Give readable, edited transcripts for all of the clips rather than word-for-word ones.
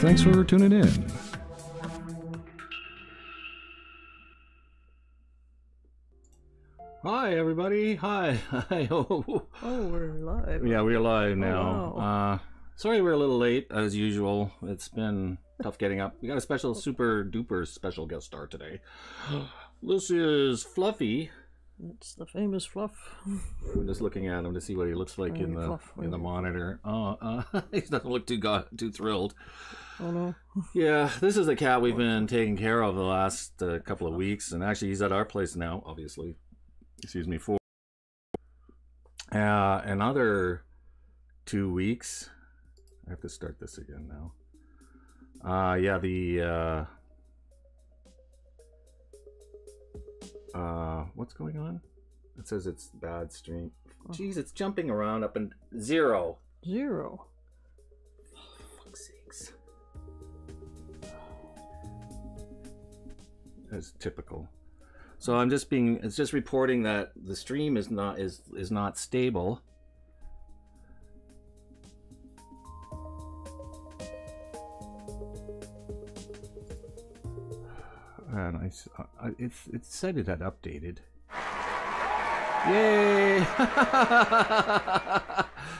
Thanks for tuning in. Hi, everybody. Hi. Hi. Oh, we're live. Yeah, we're live now. Oh, wow. Sorry we're a little late, as usual. It's been tough getting up. We got a special, super duper special guest star today. This is Fluffy. It's the famous Fluff. I'm just looking at him to see what he looks like in the Fluff, in the monitor. Oh, he doesn't look too thrilled. Oh no. Yeah, this is a cat we've been taking care of the last couple of weeks, and actually he's at our place now, obviously. Excuse me for another 2 weeks. I have to start this again now. Yeah, the what's going on? It says it's bad stream. Oh. Jeez, it's jumping around up and zero. Zero. Oh, fuck's sakes. That's typical. So I'm just being, it's just reporting that the stream is not not stable. And it said it had updated. Yay!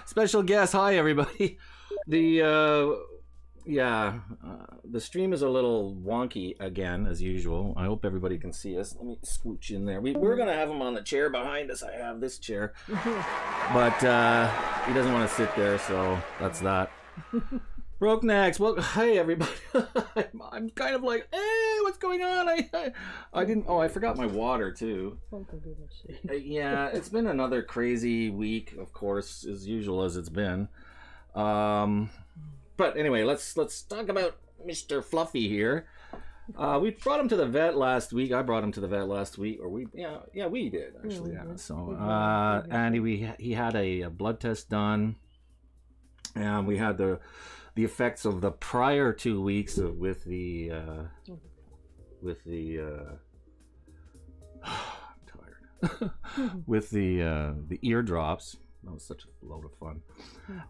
Special guest, hi everybody. The the stream is a little wonky again as usual. I hope everybody can see us. Let me scooch in there. We're gonna have him on the chair behind us. I have this chair, but he doesn't want to sit there, so that's that. Broke next. Well, hey everybody. I'm kind of like, hey, what's going on? I didn't. Oh, I forgot my water too. Oh, for goodness sake. Yeah, it's been another crazy week, of course, as usual as it's been. But anyway, let's talk about Mr. Fluffy here. We brought him to the vet last week. I brought him to the vet last week, or we did actually. Yeah, so and he had a blood test done, and we had the effects of the prior 2 weeks of, I'm tired. With the eardrops. That was such a load of fun. Yeah.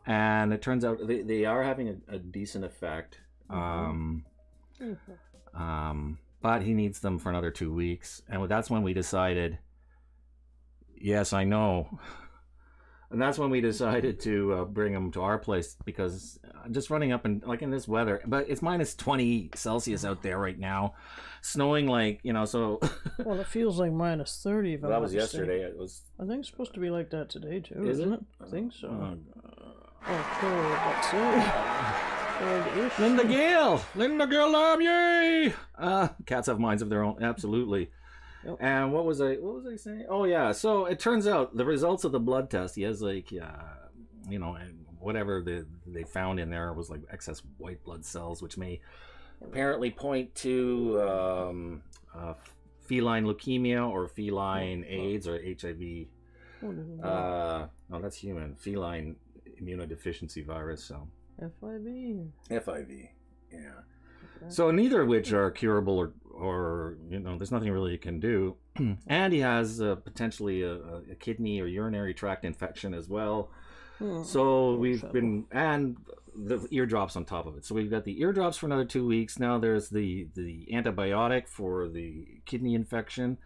And it turns out they are having a decent effect. But he needs them for another 2 weeks. And that's when we decided, yes, I know. And that's when we decided to bring him to our place, because just running up and like in this weather, but it's minus 20 Celsius out there right now, snowing like, you know, so. Well, it feels like minus 30. If well, that was yesterday. It was. I think it's supposed to be like that today too, isn't it? I think so. Cool. Linda Gale, love yay! Cats have minds of their own, absolutely. Yep. And what was I saying? Oh yeah, so it turns out the results of the blood test, he has like you know, whatever they found in there was like excess white blood cells, which may apparently point to feline leukemia or feline AIDS or HIV. No, that's human. Feline immunodeficiency virus. So FIV. Yeah. So neither of which are curable or you know, there's nothing really you can do. And he has potentially a kidney or urinary tract infection as well. Oh, so we've been, and the eardrops on top of it. So we've got the eardrops for another 2 weeks. Now there's the antibiotic for the kidney infection.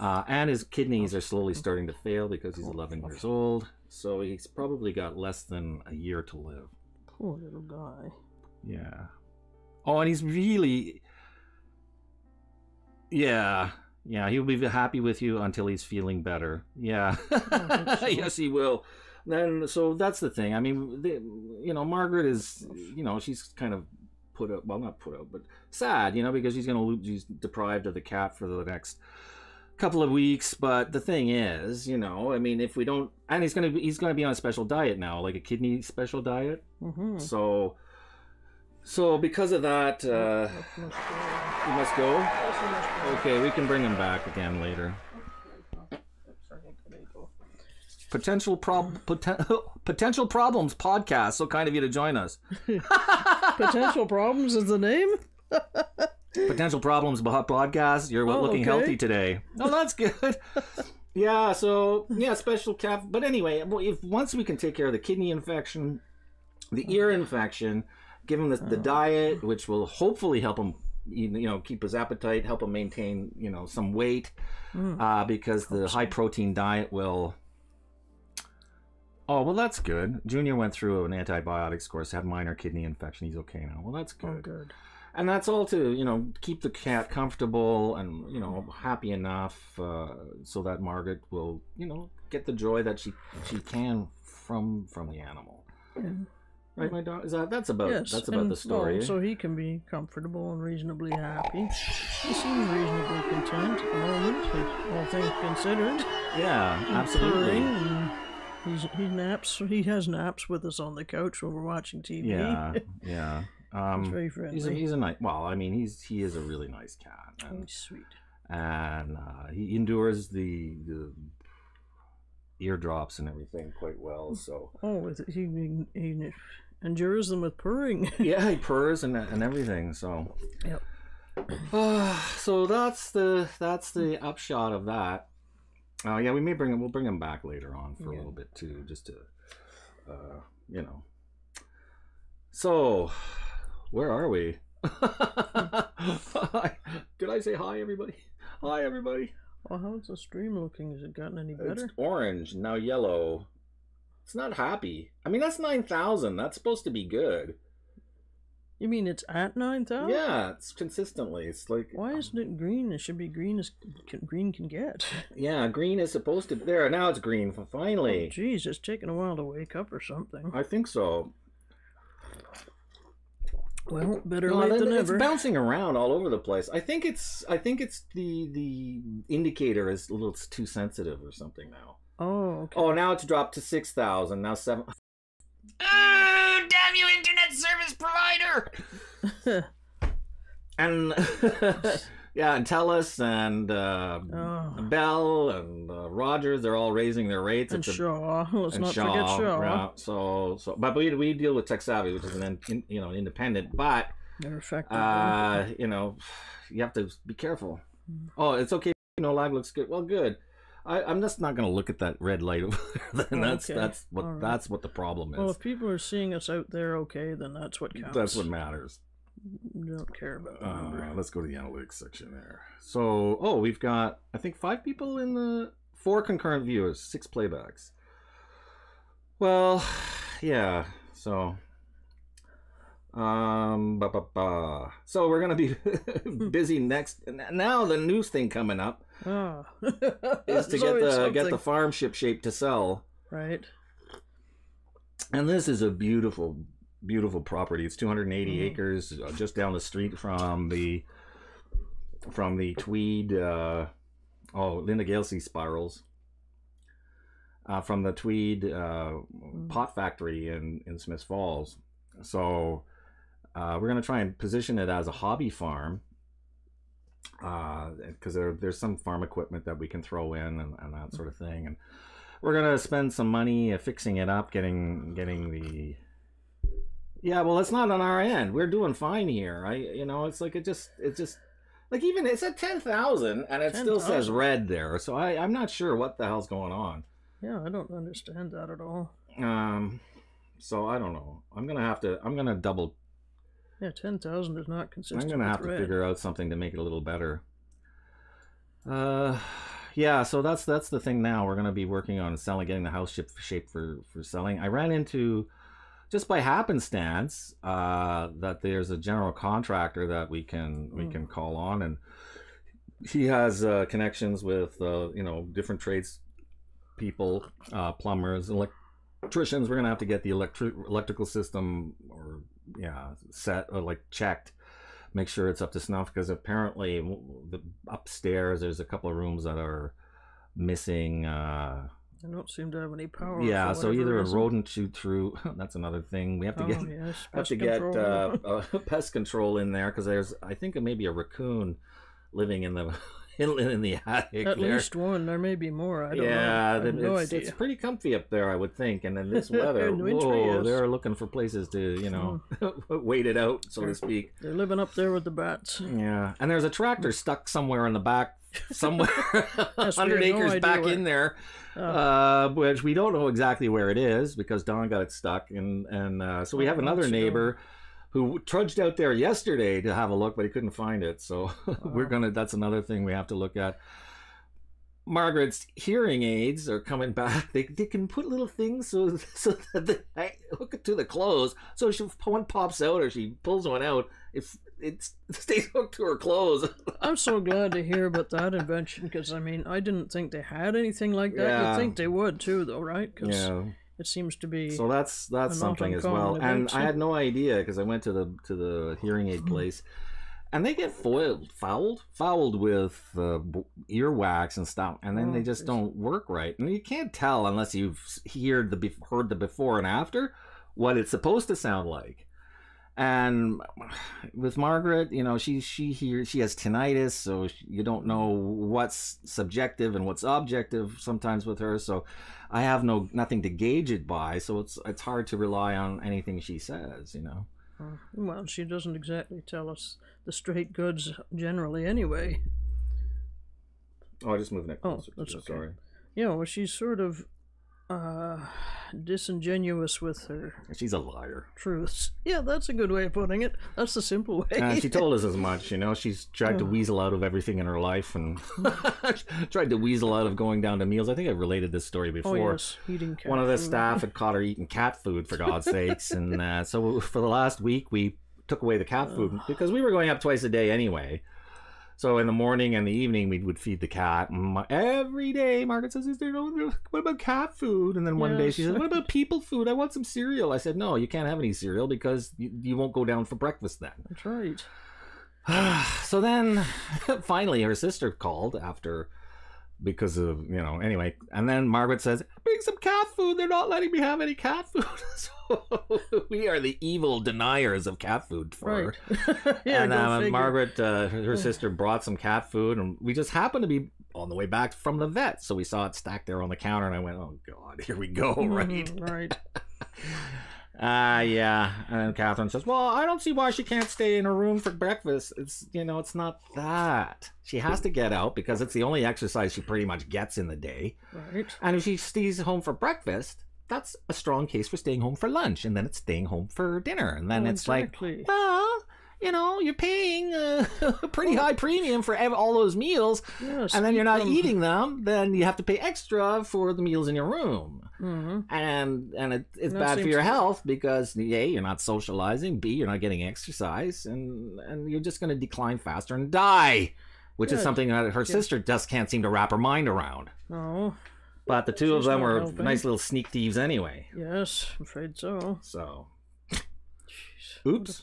And his kidneys are slowly starting to fail because he's 11 years old. So he's probably got less than a year to live. Poor little guy. Yeah. Oh, and he's really, yeah, he'll be happy with you until he's feeling better. Yeah, yes, he will. Then, so that's the thing. I mean, you know, Margaret is, you know, she's kind of put out, well, not put out, but sad, you know, because she's deprived of the cat for the next couple of weeks. But the thing is, you know, I mean, if we don't, and he's gonna be on a special diet now, like a kidney special diet. Mm-hmm. So because of that, he must go. Okay, we can bring him back again later. Potential Problems podcast. So kind of you to join us. Potential Problems is the name. Potential Problems podcast. You're looking healthy today. Oh, that's good. Yeah. So yeah, special cap. But anyway, if once we can take care of the kidney infection, the ear infection. give him the diet, which will hopefully help him, you know, keep his appetite, help him maintain, you know, some weight, because the high protein diet will. Oh, well, that's good. Junior went through an antibiotics course, had minor kidney infection. He's okay now. Well, that's good. Oh, good. And that's all to, you know, keep the cat comfortable and, you know, happy enough so that Margaret will, you know, get the joy that she can from the animal. Yeah. Right, my dog. Is that that's about the story. Well, so he can be comfortable and reasonably happy. He seems reasonably content at the moment, all things considered. Yeah, and absolutely. He naps. He has naps with us on the couch while we're watching TV. Yeah, yeah. He's very friendly. He's a nice. Well, I mean, he is a really nice cat. And, he's sweet. And he endures the eardrops and everything quite well. So he endures them with purring. Yeah, he purrs and everything. So, yep. So that's the upshot of that. Yeah, we'll bring him back later on for a little bit too, just to, you know. So, where are we? Did I say hi, everybody? Hi, everybody. Well, how's the stream looking? Has it gotten any better? It's orange, now yellow. It's not happy. I mean, that's 9,000. That's supposed to be good. You mean it's at 9,000? Yeah, it's consistently. It's like, why isn't it green? It should be green as green can get. Yeah, green is supposed to. There, now it's green. Finally. Jeez, oh, it's taking a while to wake up or something. I think so. Well, better late than never. It's bouncing around all over the place. I think it's the indicator is a little too sensitive or something now. Oh. Okay. Oh, now it's dropped to 6,000. Now 7. Oh, damn you, internet service provider! And yeah, and Telus and Bell and Rogers—they're all raising their rates. And Shaw, let's not forget Shaw. Yeah, so, but we deal with Tech Savvy, which is an independent. But they're effective. You know, you have to be careful. Oh, it's okay. You know, live looks good. Well, good. I'm just not going to look at that red light over there. Then that's what the problem is. Well, if people are seeing us out there, okay, then that's what counts. That's what matters. Don't care about it. Let's go to the analytics section there. So, oh, we've got, I think, 5 people in the 4 concurrent viewers, 6 playbacks. Well, yeah. So, so we're gonna be busy next. Now the news thing coming up is to get the farm ship shape to sell. Right. And this is a beautiful property. It's 280 acres just down the street from the Tweed Linda Gale Sea Spirals from the Tweed pot factory in Smith's Falls. So we're going to try and position it as a hobby farm because there's some farm equipment that we can throw in and that sort of thing, and we're going to spend some money fixing it up, getting the. Yeah, well, it's not on our end. We're doing fine here. You know, it's like it just like even it's at 10,000 and it still says red there. So I'm not sure what the hell's going on. Yeah, I don't understand that at all. So I don't know. I'm gonna double. Yeah, 10,000 is not consistent. I'm gonna have to figure out something to make it a little better. Yeah. So that's the thing now. We're gonna be working on selling, getting the house shape for selling. I ran into. Just by happenstance, that there's a general contractor that we can call on, and he has connections with you know, different trades people, plumbers, electricians. We're gonna have to get the electrical system checked, make sure it's up to snuff, because apparently upstairs there's a couple of rooms that are missing. I don't seem to have any power. Yeah, so either a rodent shoot through. That's another thing. We have to get pest control in there, because there's, I think, maybe a raccoon living in the attic. At least one. There may be more. I don't know. Yeah, it's pretty comfy up there, I would think. And in this weather, they're looking for places to, you know, wait it out, so to speak. They're living up there with the bats. Yeah, and there's a tractor stuck somewhere in the back. Somewhere 100 acres back in there, which we don't know exactly where it is, because Don got it stuck, and so we have another neighbor who trudged out there yesterday to have a look, but he couldn't find it. So we're gonna, that's another thing we have to look at. Margaret's hearing aids are coming back. They can put little things so that they hook it to the clothes. So she, one pops out or she pulls one out, if it stays hooked to her clothes. I'm so glad to hear about that invention, because I mean, I didn't think they had anything like that. Yeah. You'd think they would too, though, right? Cause yeah. It seems to be so. That's something as well. And I had no idea, because I went to the hearing aid place. And they get fouled with earwax and stuff, and then they just don't work right. And you can't tell unless you've heard the before and after what it's supposed to sound like. And with Margaret, you know, she has tinnitus, so you don't know what's subjective and what's objective sometimes with her. So I have nothing to gauge it by, so it's hard to rely on anything she says, you know. Well, she doesn't exactly tell us the straight goods generally anyway. Oh, I just moved it closer. Oh, that's okay. Sorry. Yeah, well, she's sort of disingenuous with her. She's a liar. Truths. Yeah, that's a good way of putting it. That's the simple way. She told us as much, you know. She's tried to weasel out of everything in her life, and tried to weasel out of going down to meals. I think I've related this story before. Oh, yes. Eating cat One of the food. Staff had caught her eating cat food, for God's sakes. And so for the last week, we took away the cat food because we were going up twice a day anyway. So in the morning and the evening, we would feed the cat. Every day, Margaret says, "Is there no, what about cat food?" And then one day she said, "What about people food? I want some cereal." I said, "No, you can't have any cereal because you won't go down for breakfast then." That's right. So then finally her sister called after, because of, you know, anyway. And then Margaret says, "Bring some cat food. They're not letting me have any cat food." So we are the evil deniers of cat food for her. Yeah, and Margaret, her sister, brought some cat food, and we just happened to be on the way back from the vet, so we saw it stacked there on the counter, and I went, "Oh God, here we go!" Right, right. Yeah. And then Catherine says, "Well, I don't see why she can't stay in her room for breakfast. It's, you know, it's not that. She has to get out because it's the only exercise she pretty much gets in the day. Right. And if she stays home for breakfast, that's a strong case for staying home for lunch. And then it's staying home for dinner. And then exactly. It's like, well, you know, you're paying a pretty high premium for all those meals. Yes, and then you're not eating them. Then you have to pay extra for the meals in your room." Mm-hmm. And it's bad for your health, because A, you're not socializing, B, you're not getting exercise, and you're just going to decline faster and die, which is something that her sister just can't seem to wrap her mind around. Oh, but the two of them were nice little sneak thieves anyway. Yes, I'm afraid so. So, jeez, oops.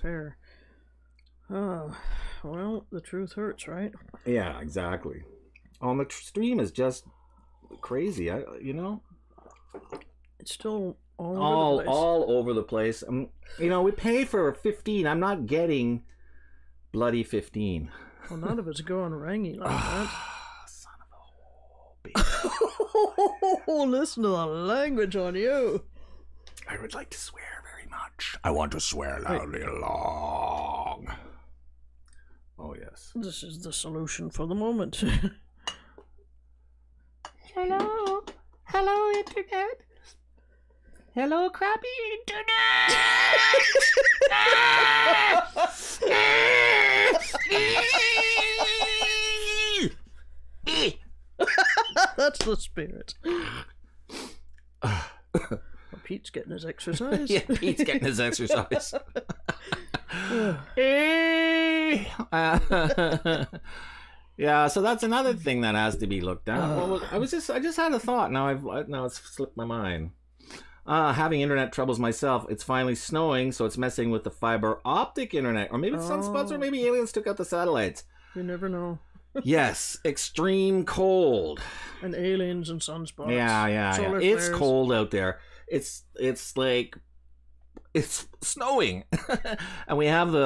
Oh, well, the truth hurts, right? Yeah, exactly. On the stream is just crazy. You know. It's still all over the place. You know, we pay for 15. I'm not getting bloody 15. Well, none of it's going rangy like that. Son of a bitch. Oh, listen to the language on you. I would like to swear very much. I want to swear loudly along. Oh, yes. This is the solution for the moment. Hello. Hello, Internet. Hello, crappy Internet. That's the spirit. Well, Pete's getting his exercise. Yeah, Pete's getting his exercise. Yeah, so that's another thing that has to be looked at. Well, I just had a thought. Now it's slipped my mind. Having internet troubles myself. It's finally snowing, so it's messing with the fiber optic internet, or maybe it's sunspots, or maybe aliens took out the satellites. You never know. Yes, extreme cold. And aliens and sunspots. Yeah. It's cold out there. It's like. It's snowing, and we have the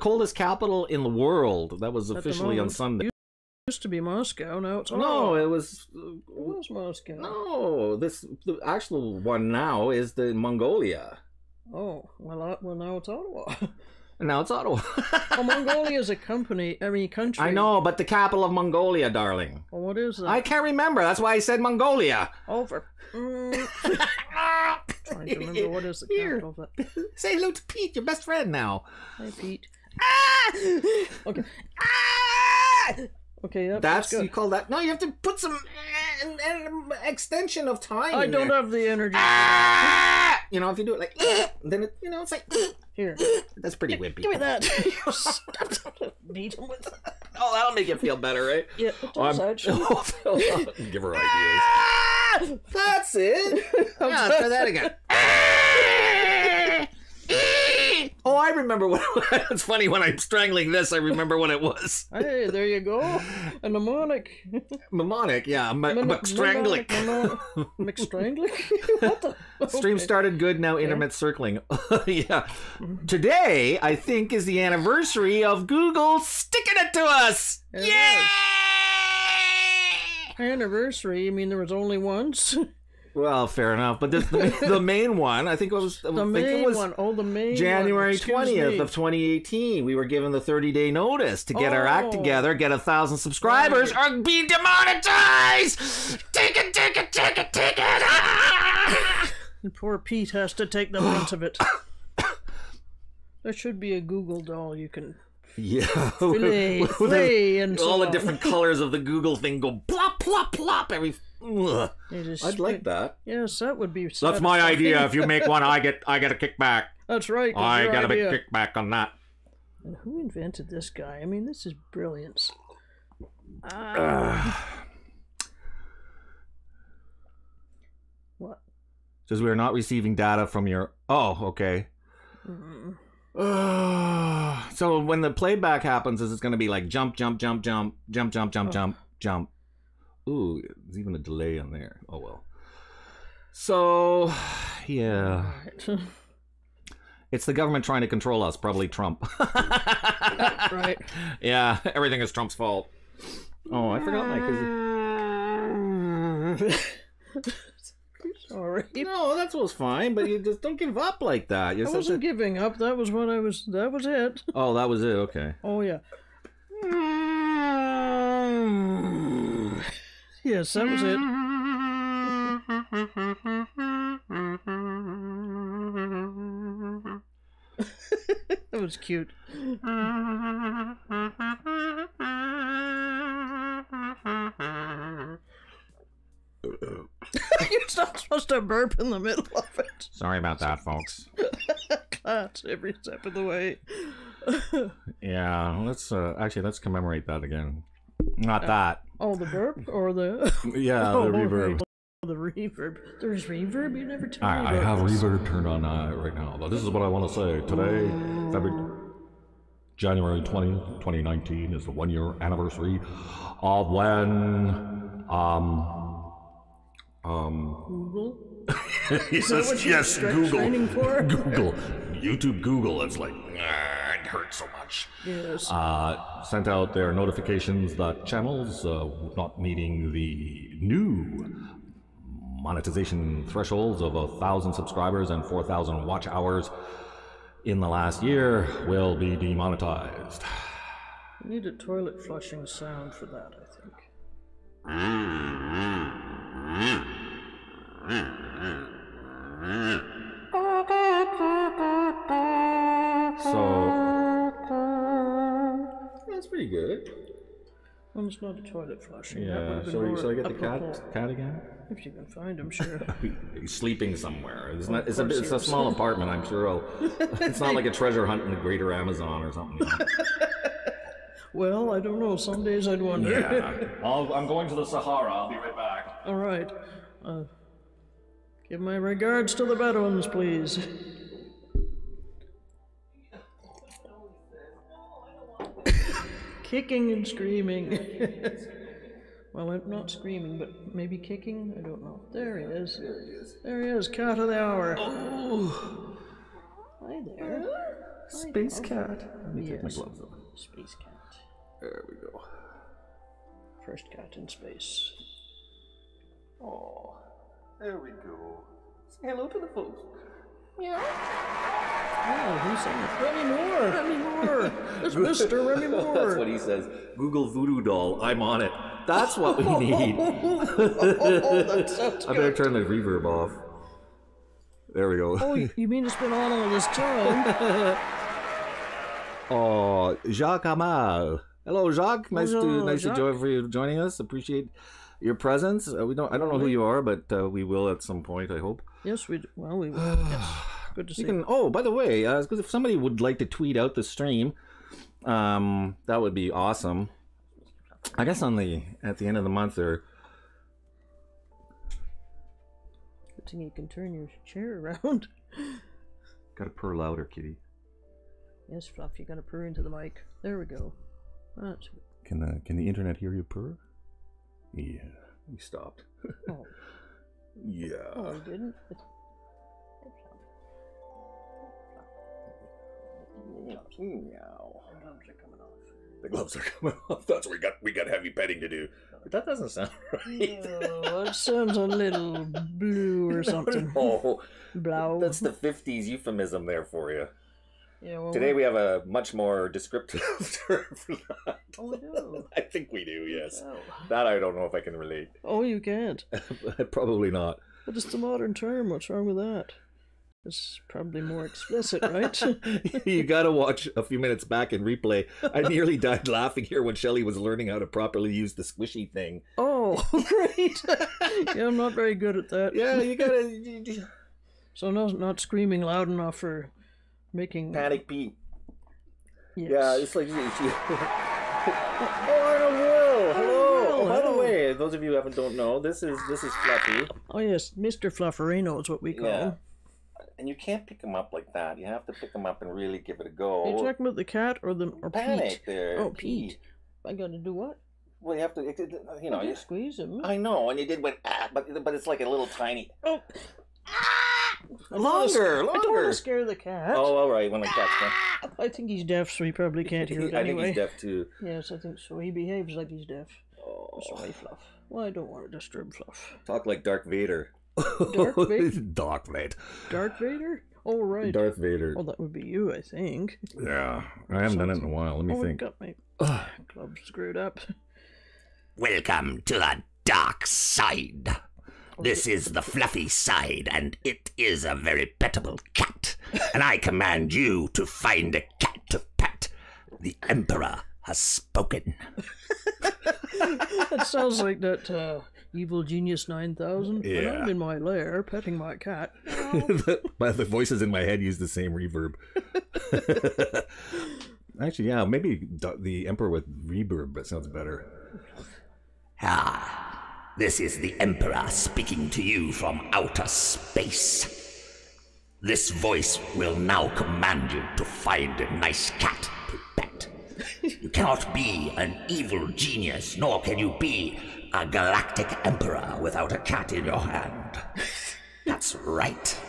coldest capital in the world. That was officially on Sunday. It used to be Moscow, now it's no. It was Moscow. No, the actual one now is the Mongolia. Oh well, now it's Ottawa. And now it's Ottawa. Well, Mongolia is a country. I know, but the capital of Mongolia, darling. Well, what is that? I can't remember. That's why I said Mongolia. Over. trying to remember what is the character of that. Say hello to Pete, your best friend now. Hi, Pete. Ah! Okay. Ah! Okay, yep, that's good. You call that? No, you have to put some extension of time. I don't have the energy. Ah! You know, if you do it like, then it, you know, it's like here. That's pretty wimpy. Give me that. Beat him with that. Oh, that'll make it feel better, right? Yeah. Give her ideas. That's it. Yeah, let's try that again. Oh, I remember what it was. It's funny, when I'm strangling this, I remember what it was. Hey, there you go. A mnemonic. Mnemonic, yeah. McStrangling. McStrangling? What the? Okay. Stream started good, now intermittent circling. Yeah. Today, I think, is the anniversary of Google sticking it to us. It is. Anniversary? You mean there was only once? Well, fair enough, but this, the main one, I think it was, January 20th of 2018. We were given the 30-day notice to get our act together, get 1,000 subscribers, or be demonetized. Take it, take it, take it, take it. Ah! And poor Pete has to take the brunt of it. There should be a Google doll you can. Yeah, all the different colors of the Google thing go plop, plop, plop. I'd like that. Yes, that would be. That's my idea. If you make one, I get a kickback. That's right. I got a big kickback on that. And who invented this guy? I mean, this is brilliance. What? Says we are not receiving data from your. Oh, okay. Mm. So when the playback happens, is it's going to be like jump, jump, jump, jump, jump, jump, jump, jump, jump. Ooh, there's even a delay on there. Oh, well. So, yeah. Right. It's the government trying to control us, probably Trump. Right. Yeah, everything is Trump's fault. Oh, I forgot my cousin. Sorry. No, that was fine, but you just don't give up like that. You're I wasn't giving up. That was what I was. That was it. Oh, that was it. Okay. Oh, yeah. Yes, that was it. That was cute. You're not supposed to burp in the middle of it. Sorry about that, folks. That's every step of the way. Yeah, let's actually let's commemorate that again. Not that. Oh, the burp or the yeah, the reverb. The reverb. There's reverb. You never tell me. I have reverb turned on right now. But this is what I want to say today. January 20th, 2019 is the 1-year anniversary of when Google? Yes, Google. Google. YouTube Google. It's like, it hurts so much. Yes. Sent out their notifications that channels not meeting the new monetization thresholds of 1,000 subscribers and 4,000 watch hours in the last year will be demonetized. We need a toilet flushing sound for that, I think. So that's pretty good. Well, it's not a toilet flushing. Yeah. So I get the cat again? If you can find him, sure. He's sleeping somewhere. It's a small apartment. I'm sure. It's not like a treasure hunt in the greater Amazon or something. Well, I don't know. Some days I'd wonder. Yeah. I'm going to the Sahara. I'll be right back. All right. Give my regards to the Bedouins, please. Kicking and screaming. Well, I'm not screaming, but maybe kicking? I don't know. There he is. There he is. Cat of the hour. Oh. Hi there. Space cat. Let me take my gloves off. Space cat. There we go. First cat in space. Oh, there we go. Say hello to the folks. Yeah. Oh, who sang it? Remy Moore. Remy Moore. It's Mr. Remy Moore. That's what he says. Google voodoo doll. I'm on it. That's what we need. That sounds good. I better turn the reverb off. There we go. Oh, you mean it's been on all this time? Oh, Jacques Amal. Hello, Jacques. Nice to join us. Appreciate your presence. I don't know who you are, but we will at some point, I hope. Yes, we do. Well, we will. Yes. Good to see you. Oh, by the way, if somebody would like to tweet out the stream, that would be awesome. I guess on at the end of the month, or good thing you can turn your chair around. Gotta purr louder, kitty. Yes, Fluff, you gotta purr into the mic. There we go. That's... Can the internet hear you purr? Yeah, you stopped. Oh. Yeah. Oh, I didn't. The gloves are coming off. That's what we got heavy petting to do. But that doesn't sound right. Oh, that sounds a little blue or something. Oh, no. That's the 50s euphemism there for you. Yeah, well, today we have a much more descriptive term for that. Oh, we do. I think we do, yes. Oh. That I don't know if I can relate. Oh, you can't. Probably not. But it's the modern term. What's wrong with that? It's probably more explicit, right? You got to watch a few minutes back and replay. I nearly died laughing here when Shelley was learning how to properly use the squishy thing. Oh, great. Yeah, I'm not very good at that. Yeah, you got to... So not screaming loud enough for... Making Panic Pete. Yes. Yeah, it's like... Oh, hello! By the way, those of you who don't know, this is Fluffy. Oh yes, Mr. Flufferino is what we call him. And you can't pick him up like that. You have to pick him up and really give it a go. Are you talking about the cat or Panic Pete? There. Oh, Pete. I gotta do what? Well, you have to... You know, you squeeze him. I know, and you did what... Ah, but it's like a little tiny... Oh! Longer! I don't want to scare the cat. Oh, all right. When the cat's done. I think he's deaf, so he probably can't hear it anyway. I think he's deaf, too. Yes, I think so. He behaves like he's deaf. Oh. Sorry, Fluff. Well, I don't want to disturb Fluff. Talk like Darth Vader. Darth Vader? Darth Vader. Darth Vader? Oh, right. Darth Vader. Well, that would be you, I think. Yeah. I haven't done it in a while. Let me think. I got my club screwed up. Welcome to the dark side. This is the fluffy side, and it is a very pettable cat. And I command you to find a cat to pet. The Emperor has spoken. That sounds like that Evil Genius 9000. Yeah. When I'm in my lair petting my cat. The voices in my head use the same reverb. Actually, yeah, maybe the Emperor with reverb, that sounds better. Ah. This is the Emperor speaking to you from outer space. This voice will now command you to find a nice cat to pet. You cannot be an evil genius, nor can you be a galactic emperor without a cat in your hand. That's right.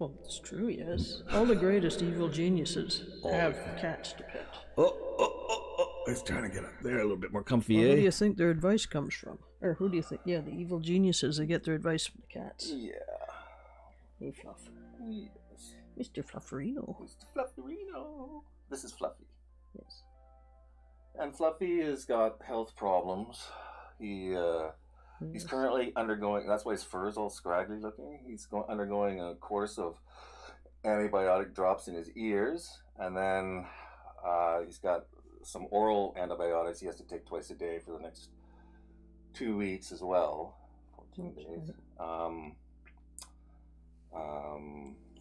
Well, it's true, yes. All the greatest evil geniuses have cats to pet. I was trying to get up there a little bit more comfy. Well, who do you think their advice comes from? Or who do you think? Yeah, the evil geniuses, they get their advice from the cats. Yeah. Hey, Fluff. Yes. Mr. Flufferino. Mr. Flufferino. This is Fluffy. Yes. And Fluffy has got health problems. He's currently undergoing, that's why his fur is all scraggly looking. He's undergoing a course of antibiotic drops in his ears. And then he's got some oral antibiotics he has to take twice a day for the next 2 weeks as well, 14 days,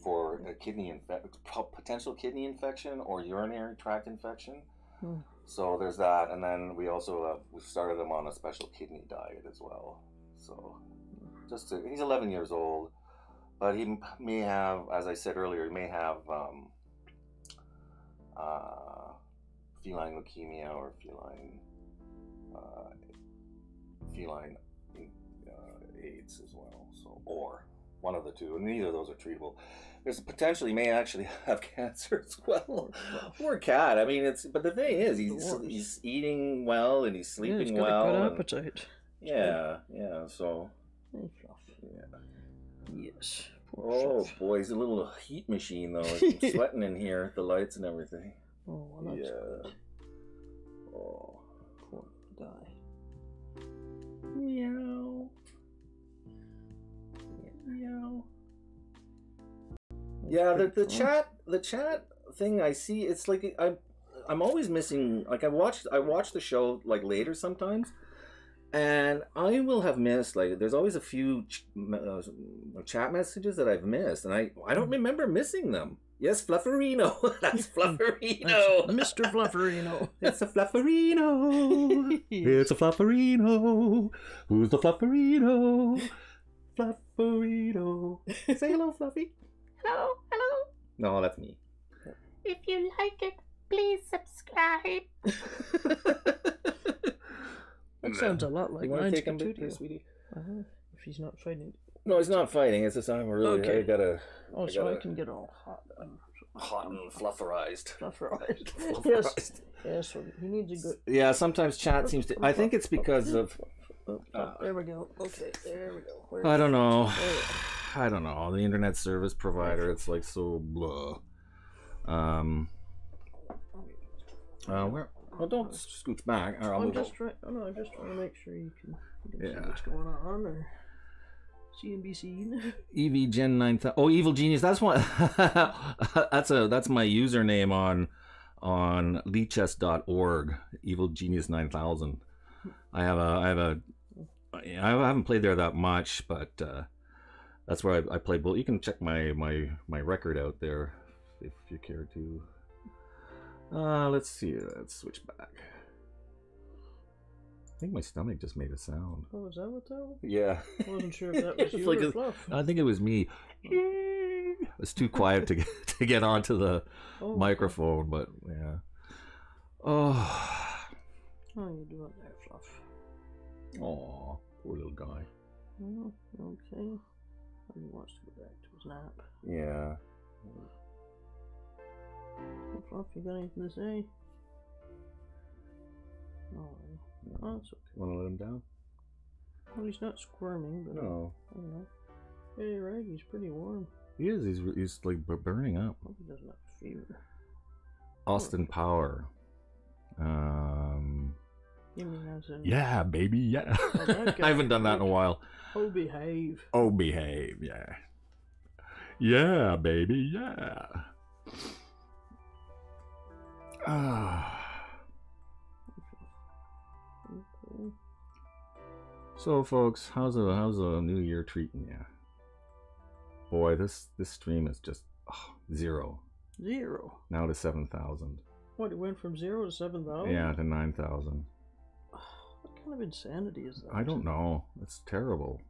for a potential kidney infection or urinary tract infection. Hmm. So there's that, and then we also we've started him on a special kidney diet as well. So he's 11 years old, but he may have, as I said earlier, he may have feline leukemia or feline AIDS as well, so, or one of the two, and neither of those are treatable. There's potentially may actually have cancer as well. Poor cat. I mean, but the thing is, he's eating well and he's sleeping he's got well. He's got a good appetite. Yeah, yeah. So. Yeah. Yes. Poor chef. Boy, he's a little heat machine though. He's sweating in here, the lights and everything. Oh, well, that's good. Oh, poor guy. Meow. Meow. Yeah, the chat thing I see, it's like I'm always missing. Like I watch the show like later sometimes, and I will have missed, like, there's always a few chat messages that I've missed, and I don't remember missing them. Yes, Flufferino. That's Flufferino. That's Mr. Flufferino. It's a Flufferino. It's a Flufferino. Who's the Flufferino? Flufferino. Say hello, Fluffy. Hello, hello. No, that's me. If you like it, please subscribe. That sounds a lot like mine. Take him to you, sweetie. If he's not fighting. No, he's not fighting. It's just I'm really. Okay. I can get all hot. Hot and flufferized. Flufferized. Yes. Yes. He needs a good. Yeah. Sometimes chat seems to. I think it's because of. There we go. Okay. There we go. Where I don't know. I don't know. The internet service provider. It's like so blah. Where? Oh, don't scooch back. Or I'm just trying. Oh no, I'm just trying to make sure you can. See what's going on? Or. CNBC. EV Gen 9000. Oh, Evil Genius. That's one. that's my username on leechess.org. Evil Genius 9000. I haven't played there that much, but that's where I play. You can check my record out there if you care to. Let's see. Let's switch back. I think my stomach just made a sound. Oh, is that what that was? Yeah. I wasn't sure if that was you like or Fluff. I think it was me. It's too quiet to get onto the microphone, but yeah. Oh. Oh, you're doing that, Fluff. Oh, poor little guy. Oh, okay. He wants to go back to his nap. Yeah. Well, Fluff, you got anything to say? No. Oh, that's okay. Want to let him down? Well, he's not squirming, but no. I don't know. Yeah, you're right. He's pretty warm. He is. He's like burning up. Hope he doesn't have fever. Austin Power. You mean as in... Yeah, baby. Yeah. Oh, I haven't done that in a while. Oh, behave. Oh, behave. Yeah. Yeah, baby. Yeah. Ah. So, folks, how's the new year treating you? Boy, this stream is just zero. Zero. Now to 7,000. What, it went from 0 to 7,000? Yeah, to 9,000. What kind of insanity is that? I don't know. It's terrible.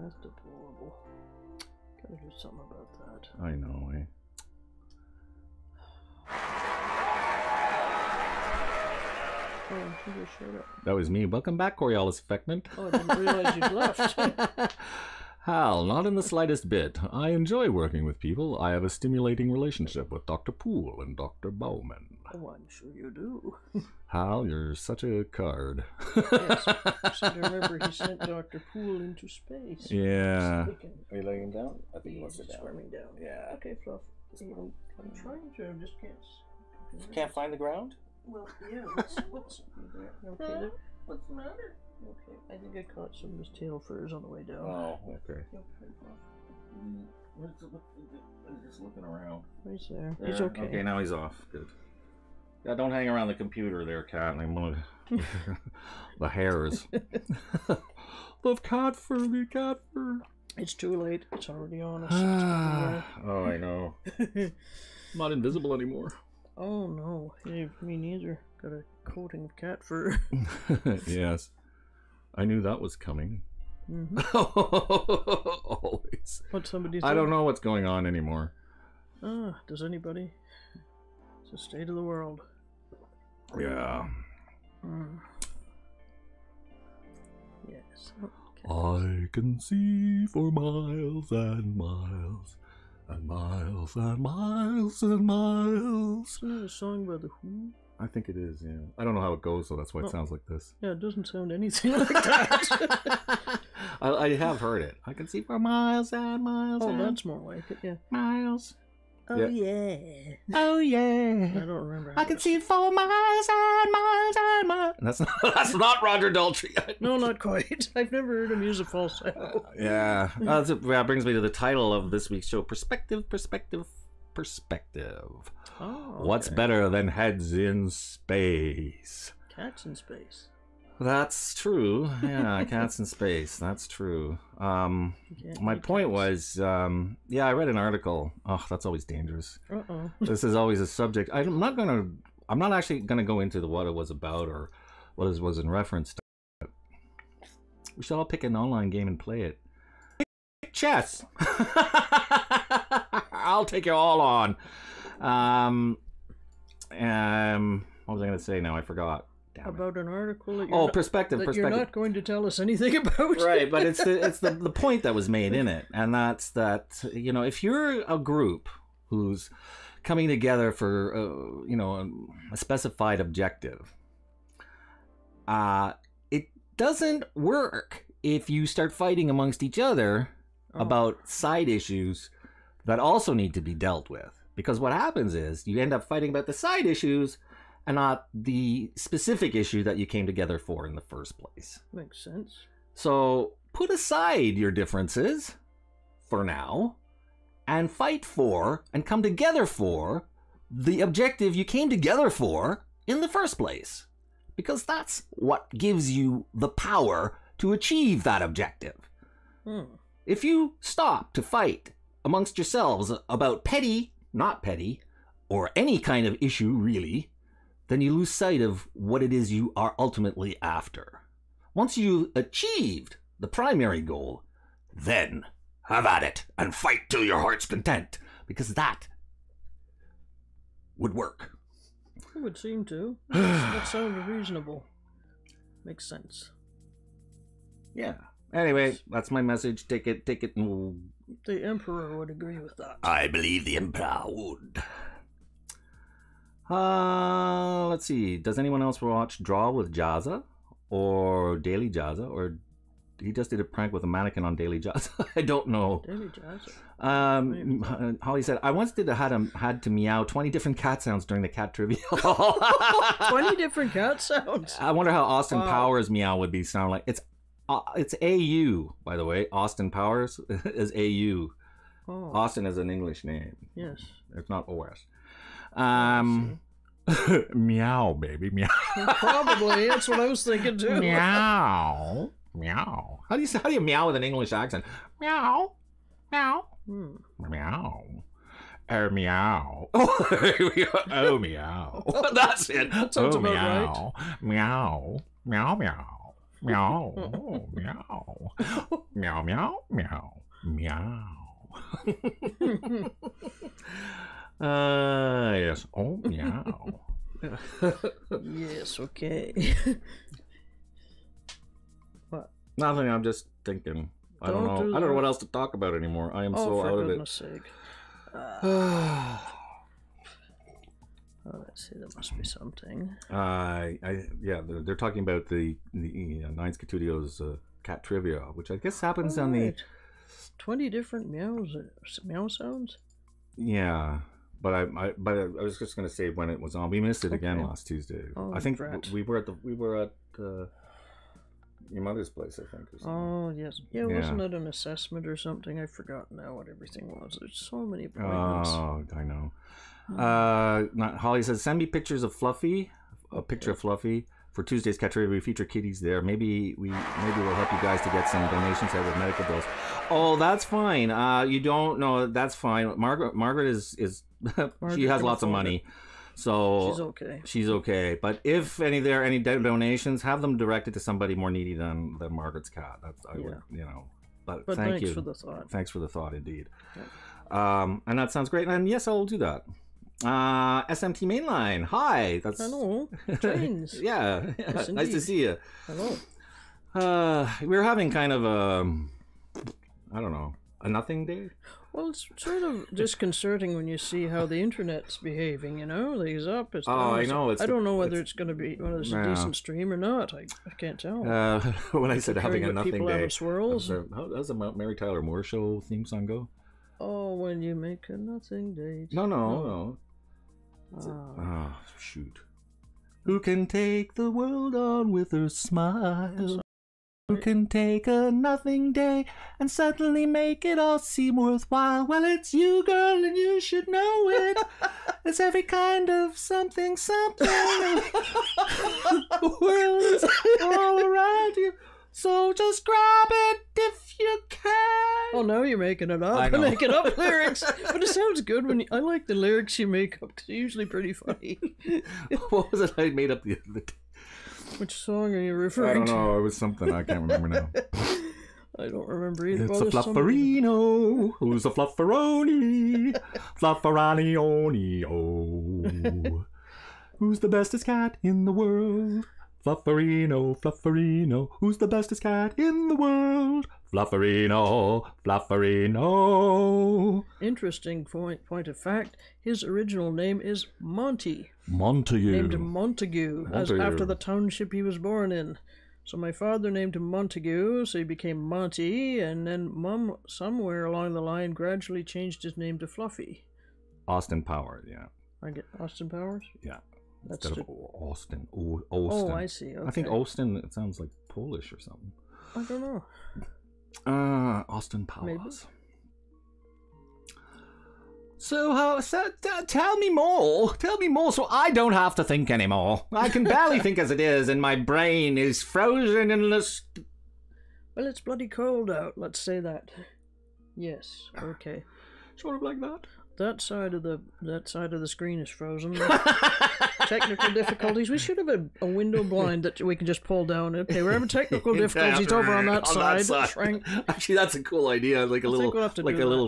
That's deplorable. Gotta do something about that. I know, eh? Oh, you showed up. That was me. Welcome back, Coriolis effectment. Oh, I didn't realize you'd left. Hal, not in the slightest bit. I enjoy working with people. I have a stimulating relationship with Dr. Poole and Dr. Bowman. Oh, I'm sure you do. Hal, you're such a card. Yes. So remember, he sent Dr. Poole into space. Yeah. Are you laying him down? I think he wants to squirming down. Yeah. Okay, Fluff. I'm trying to. I just can't. You can't find the ground? Well, yeah, what's the matter? Okay, I think I caught some of his tail furs on the way down. Oh, okay. I'm just looking around. He's there. He's okay. Okay, now he's off. Good. Yeah, don't hang around the computer there, cat. I'm gonna... the hairs. Love cat fur, the cat fur. It's too late. It's already on us. Oh, I know. I'm not invisible anymore. Oh no, hey, me neither. Got a coating of cat fur. Yes, I knew that was coming. Mm-hmm. Always. What somebody? I don't know what's going on anymore. Ah, does anybody? It's the state of the world. Yeah. Yes. Okay. I can see for miles and miles. And miles and miles and miles. Isn't that a song by The Who? I think it is, yeah. I don't know how it goes, so that's why it sounds like this. Yeah, it doesn't sound anything like that. I have heard it. I can see for miles and miles. Oh, and that's more like it, yeah. Miles Oh yeah. Yeah. Oh yeah. I don't remember. I can see it for miles and miles and miles. And that's not Roger Daltrey. No, not quite. I've never heard a music falsetto. Yeah. That brings me to the title of this week's show: Perspective, Perspective, Perspective. Oh. Okay. What's better than heads in space? Cats in space. That's true. Yeah, cats in space. That's true. My point was, yeah, I read an article. Oh, that's always dangerous. Uh-oh. This is always a subject. I'm not actually gonna go into what it was about or what it was in reference to. We should all pick an online game and play it. Pick chess. I'll take you all on. What was I gonna say now? I forgot. About an article that you're, perspective. You're not going to tell us anything about. Right, but it's the point that was made in it, and that's that, you know, if you're a group who's coming together for, you know, a specified objective, it doesn't work if you start fighting amongst each other about side issues that also need to be dealt with. Because what happens is you end up fighting about the side issues and not the specific issue that you came together for in the first place. Makes sense. So put aside your differences for now and fight for and come together for the objective you came together for in the first place. Because that's what gives you the power to achieve that objective. Hmm. If you stop to fight amongst yourselves about petty, not petty, or any kind of issue really, then you lose sight of what it is you are ultimately after. Once you've achieved the primary goal, then have at it and fight till your heart's content, because that would work. It would seem to. That sounds reasonable. Makes sense. Yeah. Anyway, that's my message. Take it. And... the Emperor would agree with that. I believe the Emperor would. Let's see. Does anyone else watch Draw with Jazza or Daily Jazza? Or he just did a prank with a mannequin on Daily Jazza. I don't know. Daily Jazza. Holly said, I once did had to meow 20 different cat sounds during the cat trivia. 20 different cat sounds? I wonder how Austin Powers' meow would be sound like. It's AU, by the way. Austin Powers is AU. Oh. Austin is an English name. Yes. It's not OS. Meow, baby, meow. Probably, that's what I was thinking too. Meow, meow. How do you meow with an English accent? Meow, meow, meow. Meow. Oh, meow. That's it. That sounds about meow. Right. Meow, meow, meow, meow, oh, meow, meow, meow, meow, meow. Yes. Oh, meow. Yes, okay. What? Nothing, I'm just thinking. I don't know what else to talk about anymore. I am so out of it. Sake. Let's see, there must be something. Yeah, they're talking about the Nines Catudio's cat trivia, which I guess happens on the... 20 different meow sounds? Yeah. But I was just gonna say when it was on. We missed it again last Tuesday. Oh, I think we were at your mother's place, I think. Or something. Oh yes, yeah. Wasn't it an assessment or something? I forgot now what everything was. There's so many appointments. Oh, I know. Holly says, send me pictures of Fluffy. A picture of Fluffy for Tuesday's cat trivia. We feature kitties there. Maybe we'll help you guys to get some donations out with medical bills. Oh, that's fine. You don't know. That's fine. Margaret is. She has lots of money, so she's okay. She's okay. But if there are any donations, have them directed to somebody more needy than Margaret's cat. I would, you know. But thanks for the thought. Thanks for the thought, indeed. Yeah. And that sounds great. And yes, I'll do that. SMT Mainline. Hi. That's hello. James. Yeah. Yes, nice to see you. Hello. We were having kind of I don't know, a nothing day. Well, it's sort of disconcerting when you see how the internet's behaving, you know? He's up, it's down. Oh, I know. I don't know whether it's going to be a decent stream or not. I can't tell. When I said having a nothing day. People out of swirls. How does the Mary Tyler Moore Show theme song go? Oh, when you make a nothing date. No. Ah, oh, shoot. Who can take the world on with her smile? Who can take a nothing day and suddenly make it all seem worthwhile? Well, it's you, girl, and you should know it. It's every kind of something. The world's all around you, so just grab it if you can. Oh, now you're making it up. I'm making up lyrics, but it sounds good when you, I like the lyrics you make up because they're usually pretty funny. What was it I made up the other day? Which song are you referring to? I don't know. It was something. I can't remember now. I don't remember either. It's a flufferino. Who's a flufferoni? Flufferani-oni-o. Who's the bestest cat in the world? Flufferino, flufferino. Who's the bestest cat in the world? Flufferino, flufferino. Interesting point of fact. His original name is Monty. Montague. Named Montague, as after the township he was born in. So my father named him Montague, so he became Monty, and then Mum, somewhere along the line, gradually changed his name to Fluffy. Austin Powers, yeah. I get Austin Powers? Yeah. That's instead of Austin. Austin. Oh, I see. Okay. I think Austin, it sounds like Polish or something. I don't know. Austin Powers. Maybe. So tell me more. Tell me more so I don't have to think anymore. I can barely think as it is, and my brain is frozen unless... Well, it's bloody cold out, let's say that. Yes, okay. Sort of like that. That side of the screen is frozen. Technical difficulties. We should have a window blind that we can just pull down. Okay, we're having technical difficulties over on that side. Actually, that's a cool idea. Like a little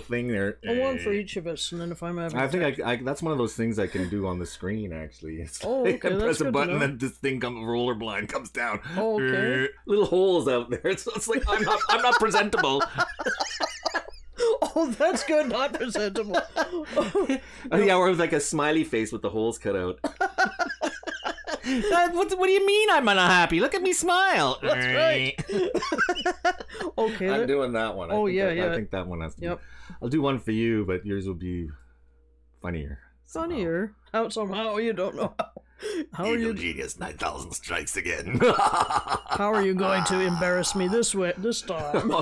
thing there. One for each of us, and then if I'm having, I think that's one of those things I can do on the screen. Actually, it's okay, I press a button and this thing roller blind comes down. Oh, okay. Little holes out there. So it's like I'm not presentable. Oh, that's good. Not presentable. Oh, yeah, or like a smiley face with the holes cut out. What do you mean I'm unhappy? Look at me smile. That's right. Okay. I'm doing that one. I think that one has to be. I'll do one for you, but yours will be funnier. Funnier? How somehow? You don't know how. Evil Genius 9000 strikes again. How are you going to embarrass me this time?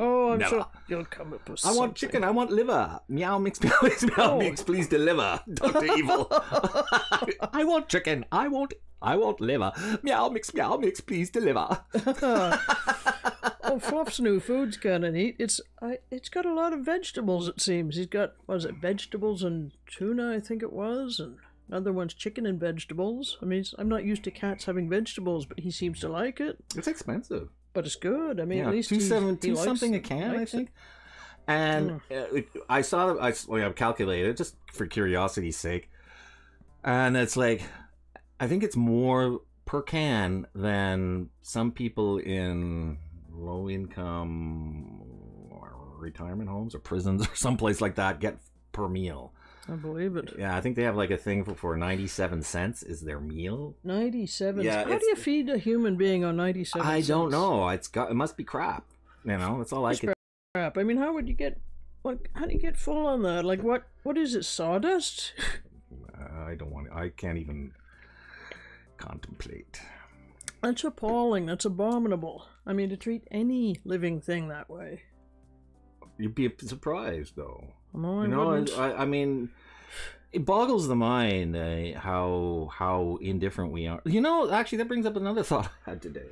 Oh, I'm sure you'll come up with something. I want chicken. I want liver. Meow mix. Meow mix. Please deliver, Dr. Evil. I want chicken. I want liver. Meow mix. Meow mix. Please deliver. Oh, Fluff's new food's kind of neat. It's got a lot of vegetables, it seems. He's got, vegetables and tuna, I think it was, and another one's chicken and vegetables. I mean, I'm not used to cats having vegetables, but he seems to like it. It's expensive. But it's good. I mean, yeah, at least $2.72 something a can, I think. And I saw, I calculated, just for curiosity's sake, and it's like, I think it's more per can than some people in low-income retirement homes or prisons or someplace like that get per meal. I believe it. Yeah, I think they have like a thing for 97 cents is their meal. 97 cents? Yeah, how do you feed a human being on 97 cents? I don't know. It must be crap. You know, that's all I can... Crap. I mean, how would you get... Like, how do you get full on that? Like, what is it, sawdust? I don't want... I can't even contemplate. That's appalling. That's abominable. I mean, to treat any living thing that way. You'd be surprised, though. No, I mean, it boggles the mind how indifferent we are. You know, actually, that brings up another thought I had today.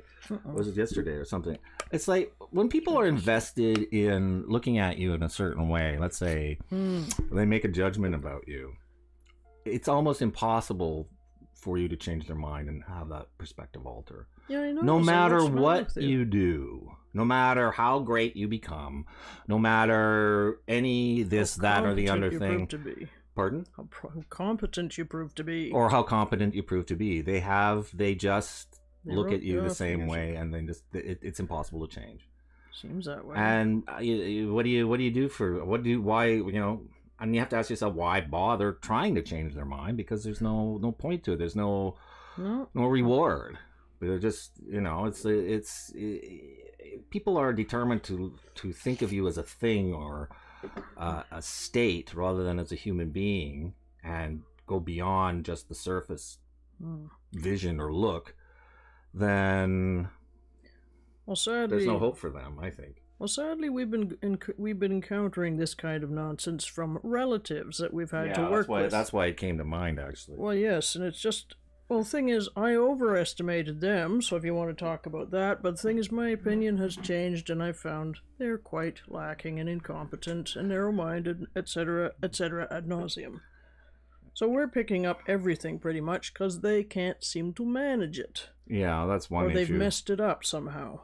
Or was it yesterday or something? It's like when people are invested in looking at you in a certain way, let's say they make a judgment about you, it's almost impossible for you to change their mind and have that perspective alter. Yeah, I know. No matter what you do, no matter how great you become, no matter any this, that, or the other thing. Pardon? How competent you prove to be. Or how competent you prove to be. They just look at you the same way, and then just it's impossible to change. Seems that way. And And you have to ask yourself, why bother trying to change their mind? Because there's no point to it. There's no reward. They're just, you know, it's people are determined to think of you as a thing or a state rather than as a human being, and go beyond just the surface vision or look, then sadly, there's no hope for them, I think. Well, sadly, we've been encountering this kind of nonsense from relatives that we've had to work with. That's why it came to mind, actually. Well, yes, and it's just... Well, the thing is, I overestimated them, so if you want to talk about that, but the thing is, my opinion has changed, and I've found they're quite lacking and incompetent and narrow-minded, etc., etc., ad nauseum. So we're picking up everything, pretty much, because they can't seem to manage it. Yeah, that's one issue. Or they've messed it up somehow.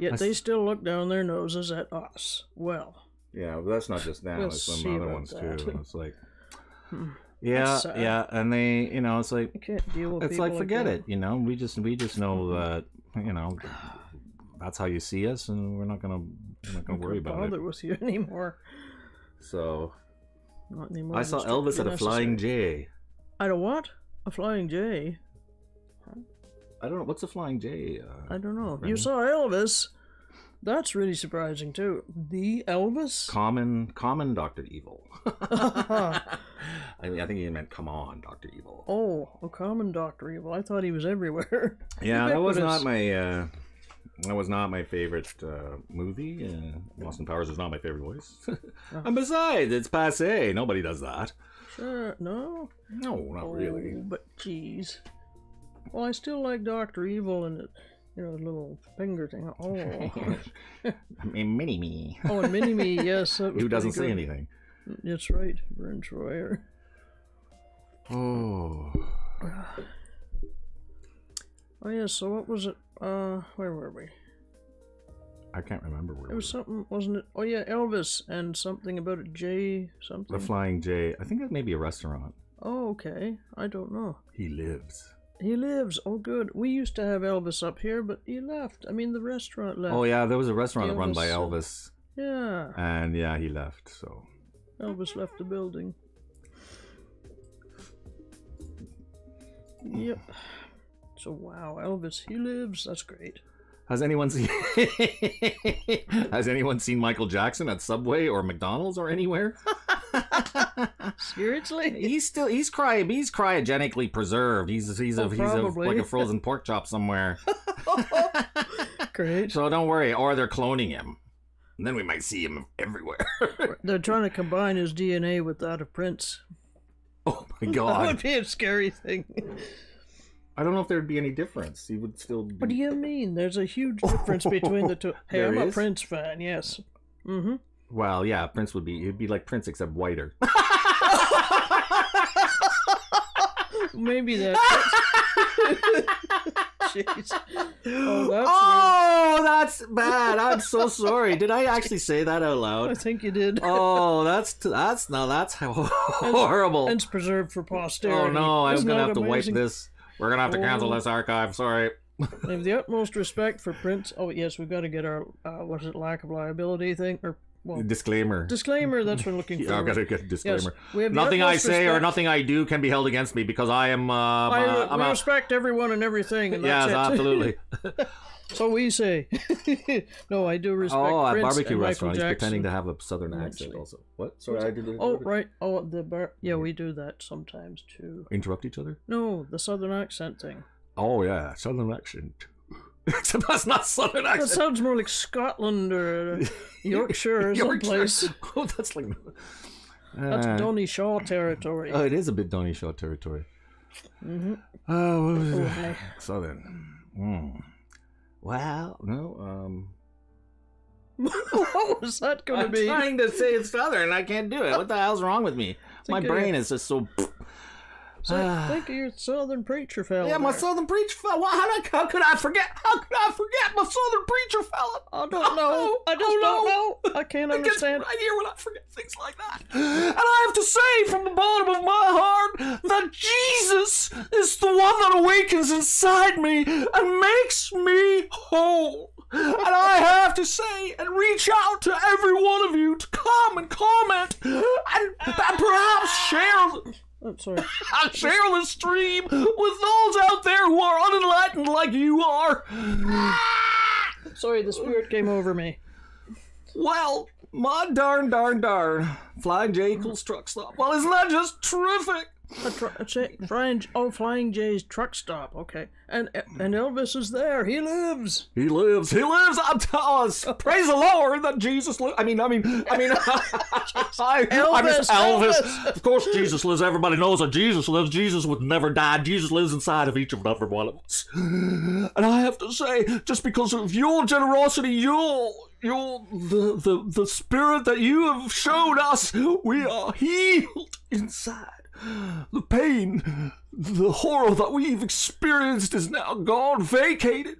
Yet they still look down their noses at us. Well. Yeah, well, that's not just them. It's some other ones, too. And it's like... Yeah, yeah, and they, you know, it's like, it's like, forget it, you know, we just know that, you know, that's how you see us, and we're not gonna worry about it. Bother with you anymore. So, not anymore. I saw Elvis at a flying J. At a what? A flying J? Huh? I don't know. What's a flying J? I don't know. You saw Elvis? That's really surprising, too. The Elvis? Common Dr. Evil. I mean, I think he meant, come on, Dr. Evil. Oh, a common Dr. Evil. I thought he was everywhere. Yeah, that was not my favorite movie. Austin Powers was not my favorite voice. And besides, it's passé. Nobody does that. Sure, no? No, not really. But, geez. Well, I still like Dr. Evil and... You know, the little finger thing. Oh. And Mini-Me. Oh, and Mini-Me, yes. Who doesn't say anything. That's right. Vern Troyer. Oh. Oh, yes. So what was it? Where were we? I can't remember where it was. Something, wasn't it? Oh, yeah, Elvis and something about a J something. The Flying J. I think that may be a restaurant. Oh, okay. I don't know. He lives. He lives. Oh, good. We used to have Elvis up here, but he left. I mean, the restaurant left. Oh, yeah. There was a restaurant run by Elvis. Yeah. And, yeah, he left, so. Elvis left the building. Yep. So, wow. Elvis, he lives. That's great. Has anyone seen Michael Jackson at Subway or McDonald's or anywhere? Seriously? He's cryogenically preserved. He's like a frozen pork chop somewhere. Great. So don't worry, or they're cloning him. And then we might see him everywhere. They're trying to combine his DNA with that of Prince. Oh my God. That would be a scary thing. I don't know if there'd be any difference. He would still be... What do you mean? There's a huge difference between the two. Hey, I'm a Prince fan, yes. Mm-hmm. Well, yeah, Prince would be... He'd be like Prince, except whiter. Maybe that's... Jeez. Oh, that's bad. I'm so sorry. Did I actually say that out loud? I think you did. Oh, that's horrible. It's preserved for posterity. Oh, no, I'm going to have to wipe this... We're going to have to cancel this archive, sorry. I have the utmost respect for Prince. Oh, yes, we've got to get our, what is it, lack of liability thing? Or well, disclaimer. Disclaimer, that's what we're looking for. Yeah, I've got to get a disclaimer. Yes, nothing I say or nothing I do can be held against me because I am... I respect everyone and everything. And that's absolutely. So we say. No, I do respect Prince. Oh, at barbecue restaurants, he's pretending to have a southern accent also. What? Sorry, I didn't... Oh, right. Oh, the bar... Yeah, we do that sometimes, too. Interrupt each other? No, the southern accent thing. Oh, yeah, southern accent. Except that's not southern accent. That sounds more like Scotland or Yorkshire or someplace. Oh, that's like... That's Donny Shaw territory. Oh, it is a bit Donny Shaw territory. Mm-hmm. Oh, what was it? Southern. Mm. Wow, no, what was that going to be? I'm trying to say it's southern, I can't do it. What the hell's wrong with me? My brain is just so... Think of your southern preacher fella. Yeah, my southern preacher fella. How could I forget? How could I forget my southern preacher fella? I don't know. I just don't know. I can't understand. It gets right here when I forget things like that. And I have to say from the bottom of my heart that Jesus is the one that awakens inside me and makes me whole. And I have to say and reach out to every one of you to come and comment and perhaps share Oh, sorry. I'm sharing the stream with those out there who are unenlightened like you are. Sorry, the spirit came over me. Well, my darn. Flying J equals truck stop. Well, isn't that just terrific? Flying J's truck stop. Okay, and Elvis is there. He lives. He lives. Praise the Lord that Jesus lives. I mean. Elvis. Of course, Jesus lives. Everybody knows that Jesus lives. Jesus would never die. Jesus lives inside of each and every one of us. And I have to say, just because of your generosity, the spirit that you have shown us, we are healed inside. The pain, the horror that we've experienced is now gone, vacated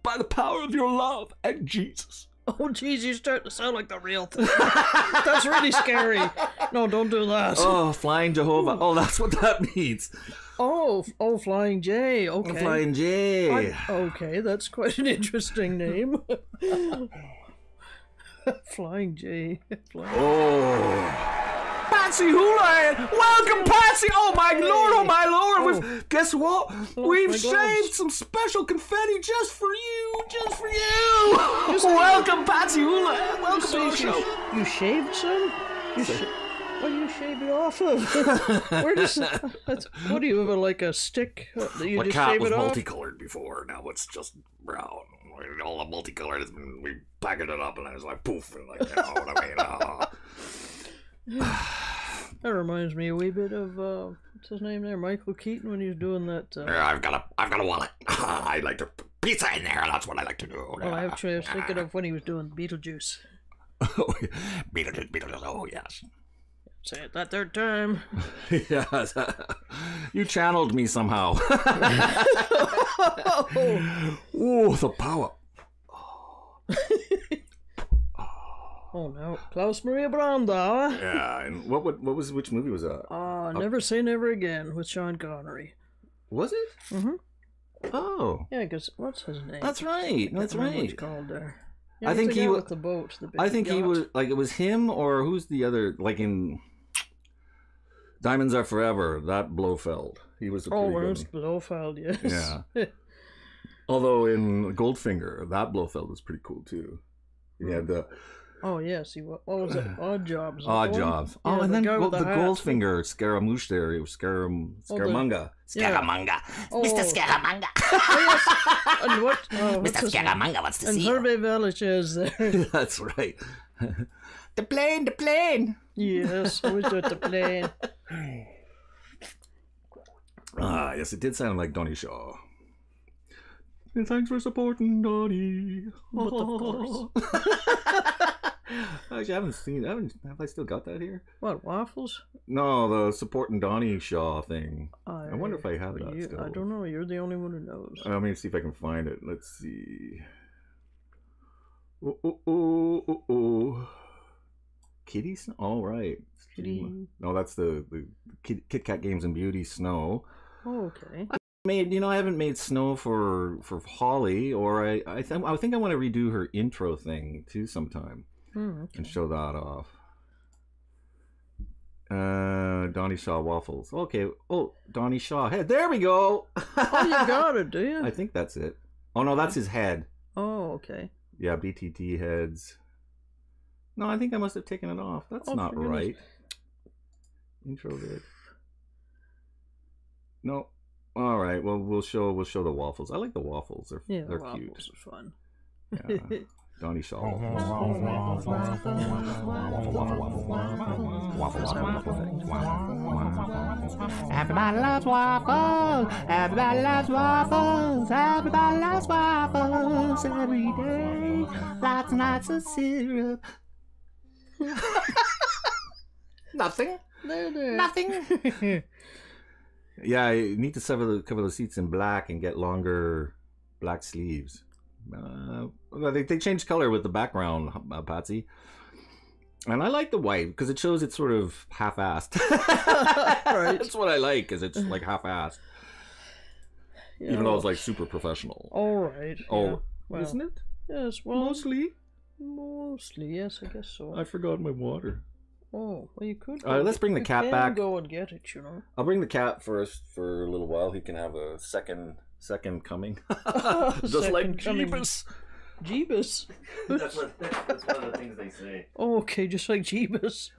by the power of your love and Jesus. Oh, geez, you start to sound like the real thing. That's really scary. No, don't do that. Oh, Flying Jehovah. Oh, that's what that means. Oh, Flying J. Okay. Oh, Flying J. Okay, that's quite an interesting name. Flying J. Oh. Patsy Hula, welcome Patsy! Oh my lord, oh my lord! Oh. Guess what? We've shaved some special confetti just for you, Welcome Patsy Hula, welcome to the show. You shaved some? What do you shave it off of? Where does what do you have, like a stick that you just shave it off? My cat was multicolored before, now it's just brown. All the multicolored, we packed it up and I was like poof, and like, you know what I mean? That reminds me a wee bit of what's his name there, Michael Keaton, when he was doing that. I've got a wallet. I like to put pizza in there. That's what I like to do. Oh, actually, I was thinking of when he was doing Beetlejuice. Oh, yeah. Beetlejuice. Oh, yes. Say it that third time. Yes. You channeled me somehow. Oh, the power. Oh. Oh no, Klaus Maria Brandauer. Yeah, and which movie was that? Never Say Never Again with Sean Connery. Was it? Mm-hmm. Oh. Yeah, because what's his name? That's right. That's right. Called there. Yeah, I think he was with the boat. I think he was like, it was him or who's the other, like in Diamonds Are Forever, that Blofeld. He was. Blofeld, yes. Yeah. Although in Goldfinger, that Blofeld was pretty cool too. He had the. Oh yes, he was. What was it? Odd Jobs. Odd Jobs. Yeah, oh, and then the Goldfinger Scaramouche there. It was Scaramanga. Scaramanga. Oh. Mr. Scaramanga. Oh, yes. And what? Mr. Scaramanga wants to see you. And Hervé Village is there. That's right. The plane. Yes, always at the plane. Ah, yes, it did sound like Donny Shaw. And thanks for supporting Donny. But of course. Actually, have I still got that here? What, waffles? No, the supporting Donny Shaw thing. I wonder if I have that still. I don't know. You're the only one who knows. Let me see if I can find it. Let's see. Oh. Kitty Snow? All right. Kitty. No, that's the Kit Kat Games and Beauty Snow. Oh, okay. I haven't made snow for Holly, or I think I want to redo her intro thing too sometime. Okay. And show that off. Donny Shaw waffles. Okay. Oh, Donny Shaw head. There we go. Oh, you got it, do you? I think that's it. Oh no, that's his head. Oh, okay. Yeah, BTT heads. No, I think I must have taken it off. That's not right. Intro vid. No. All right. Well, we'll show the waffles. I like the waffles. They're cute. Waffles are fun. Yeah. Donny Shaw. Everybody loves waffles. Everybody loves waffles. Everybody loves waffles every day. Lots and lots of syrup. Nothing. Nothing. Yeah, I need to cover the seats in black and get longer black sleeves. They changed color with the background, Patsy. And I like the white because it shows it's sort of half-assed. Right. That's what I like, because it's like half-assed. Yeah. Even though it's like super professional. All right. Oh, yeah. Well, isn't it? Yes, well. Mostly? Yes, I guess so. I forgot my water. Oh, well, you could. Let's bring the cat back. Go and get it, you know. I'll bring the cat first for a little while. He can have a second coming. Just second like Jeebus. Jeebus. that's one of the things they say. Oh, okay, just like Jeebus.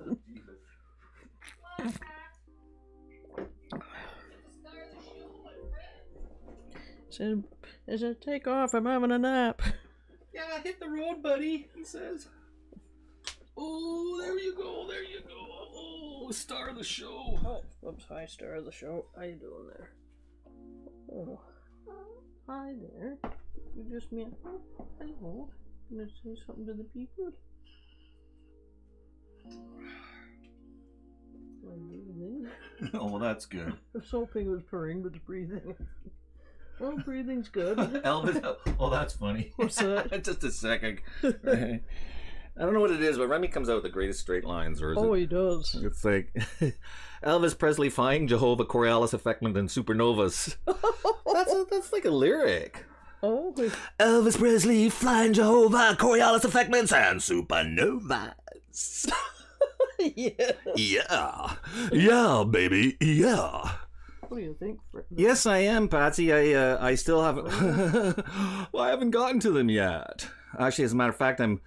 Jeebus. Says, take off, I'm having a nap. Yeah, hit the road, buddy, he says. Oh, there you go. Oh, star of the show. Oh, oops, hi, star of the show. How you doing there? Oh, hi there. You just meant, hello. I'm gonna say something to the people. I'm breathing. Oh, well, that's good. I was hoping it was purring, but it's breathing. Well, breathing's good. Elvis, oh, that's funny. What's that? Just a second. Right. I don't know what it is, but Remy comes out with the greatest straight lines. Or is oh, it, he does. It's like Elvis Presley, Fying Jehovah, Coriolis effectment, and supernovas. that's like a lyric. Oh. Okay. Elvis Presley, Fying Jehovah, Coriolis effectments, and supernovas. yeah, baby, yeah. What do you think? Yes, I am, Patsy. I still haven't. Well, I haven't gotten to them yet. Actually, as a matter of fact, I'm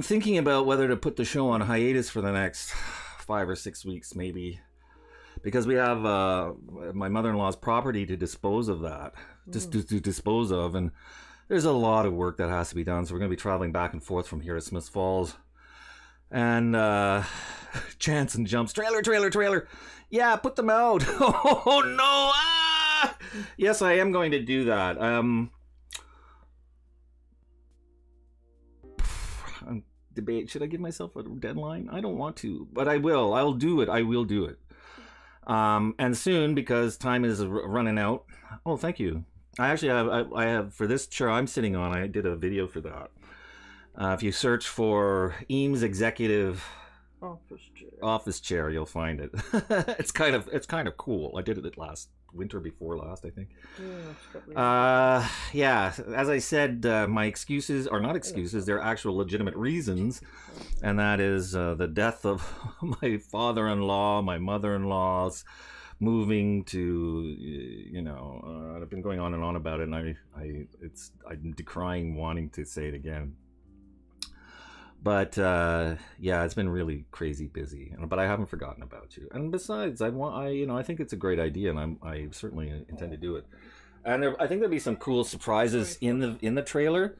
thinking about whether to put the show on hiatus for the next 5 or 6 weeks, maybe, because we have my mother-in-law's property to dispose of. And there's a lot of work that has to be done. So we're going to be traveling back and forth from here to Smith's Falls, and Chance and Jumps trailer. Yeah, put them out. Oh no! Ah! Yes, I am going to do that. Debate. Should I give myself a deadline? I don't want to, but I will. I'll do it. I will do it. And soon, because time is running out. Oh, thank you. I actually have. I have for this chair I'm sitting on. I did a video for that. If you search for Eames Executive Office chair, you'll find it. it's kind of cool. I did it last winter before last, I think. Yeah, yeah, as I said, my excuses are not excuses, they're actual legitimate reasons, and that is the death of my father-in-law, my mother-in-law's moving to, you know, I've been going on and on about it, and I'm decrying wanting to say it again. But yeah, it's been really crazy busy, but I haven't forgotten about you. And besides, I think it's a great idea, and I certainly intend to do it. And I think there'll be some cool surprises in the trailer,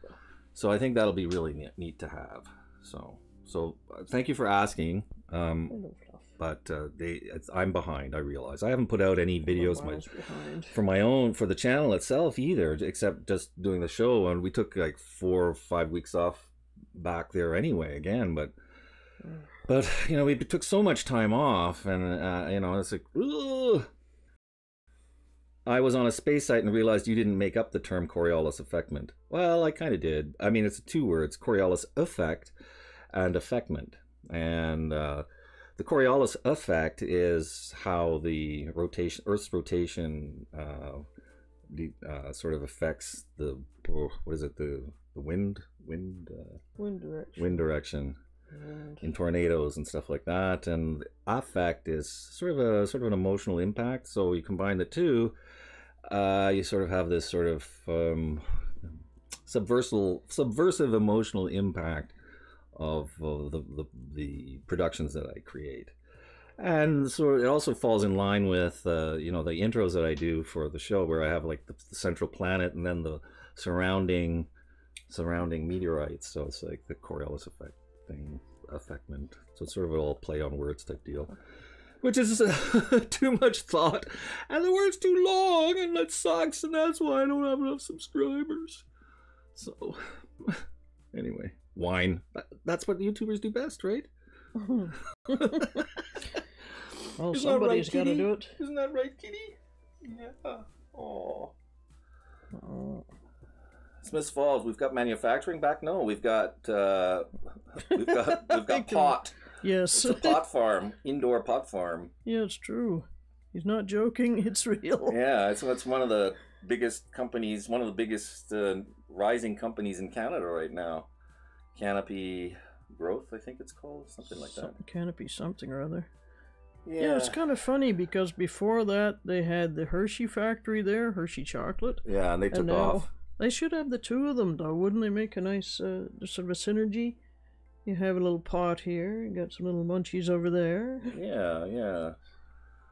so I think that'll be really neat to have. So thank you for asking. But I'm behind. I realize I haven't put out any videos for the channel itself either, except just doing the show. And we took like 4 or 5 weeks off back there anyway again, but you know, we took so much time off, and you know, it's like, ugh. I was on a space site and realized you didn't make up the term Coriolis effectment. Well, I kind of did. I mean, it's 2 words, Coriolis effect and effectment, and the Coriolis effect is how the rotation, Earth's rotation, sort of affects the the wind direction in tornadoes and stuff like that. And affect is sort of an emotional impact. So you combine the two, you sort of have this sort of subversive emotional impact of the productions that I create. And so it also falls in line with you know, the intros that I do for the show, where I have like the central planet and then the surrounding meteorites. So it's like the Coriolis effect thing, effectment. So it's sort of an all play on words type deal, which is too much thought, and the word's too long, and that sucks, and that's why I don't have enough subscribers. So anyway, wine. That's what YouTubers do best, right? Well, somebody's got to do it. Isn't that right, Kitty? Yeah. Oh. Smith's Falls. We've got manufacturing back. No, we've got pot. Yes, it's a pot farm, indoor pot farm. Yeah, it's true. He's not joking. It's real. Yeah, it's one of the biggest companies, one of the biggest rising companies in Canada right now. Canopy, growth, I think it's called, something like that. Canopy something or other. Yeah. Yeah, it's kind of funny because before that they had the Hershey factory there, Hershey chocolate. Yeah, and they took off. They should have the two of them though, wouldn't they? Make a nice sort of a synergy. You have a little pot here. You got some little munchies over there. Yeah, yeah.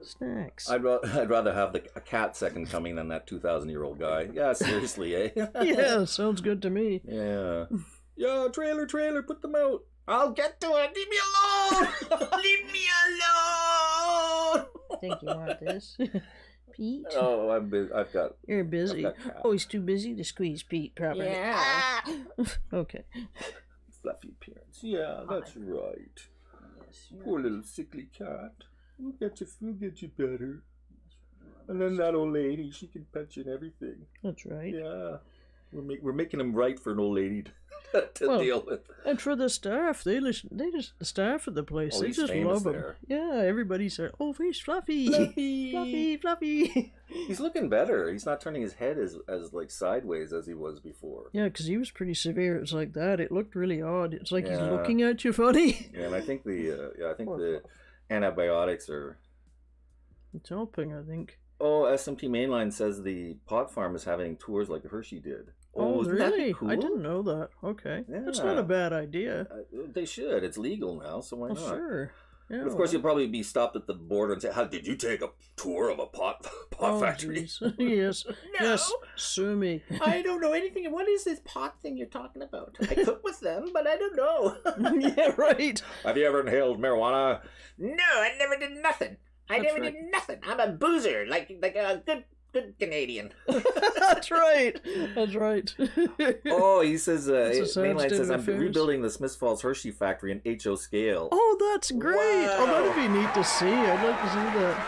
Snacks. I'd rather have a cat second coming than that 2,000-year-old guy. Yeah, seriously, eh? Yeah, sounds good to me. Yeah. Yo, trailer, trailer, put them out. I'll get to it. Leave me alone. Leave me alone. I think you want this, Pete? Oh, I'm busy. I've got. You're busy. Oh, he's too busy to squeeze Pete properly. Yeah. Okay. Fluffy appearance. Yeah, that's right. Yes, poor little sickly cat. We'll get you better. And then that old lady, she can pension everything. That's right. Yeah. We're making them right for an old lady to well, deal with. And for the staff, the staff of the place, they just love him. Yeah, everybody's there. Oh, he's Fluffy. Fluffy. Fluffy, Fluffy. He's looking better. He's not turning his head as like sideways as he was before. Yeah, because he was pretty severe. It was like that. It looked really odd. It's like he's looking at you funny. Yeah, and I think the the antibiotics are. It's helping, I think. Oh, SMT Mainline says the pot farm is having tours like Hershey did. Oh, really? That cool? I didn't know that. Okay. Yeah. That's not a bad idea. They should. It's legal now, so why not? Sure. Yeah, but of course, you'll probably be stopped at the border and say, "How did you take a tour of a pot factory?" Yes. No. Yes. Sue me. I don't know anything. What is this pot thing you're talking about? I cook with them, but I don't know. Yeah, right. Have you ever inhaled marijuana? No, I never did nothing. I never did nothing. I'm a boozer, like a good Canadian. That's right. That's right. Oh, he says, Mainline says, I'm rebuilding the Smith's Falls Hershey factory in HO scale. Oh, that's great. Wow. Oh, that'd be neat to see. I'd like to see that.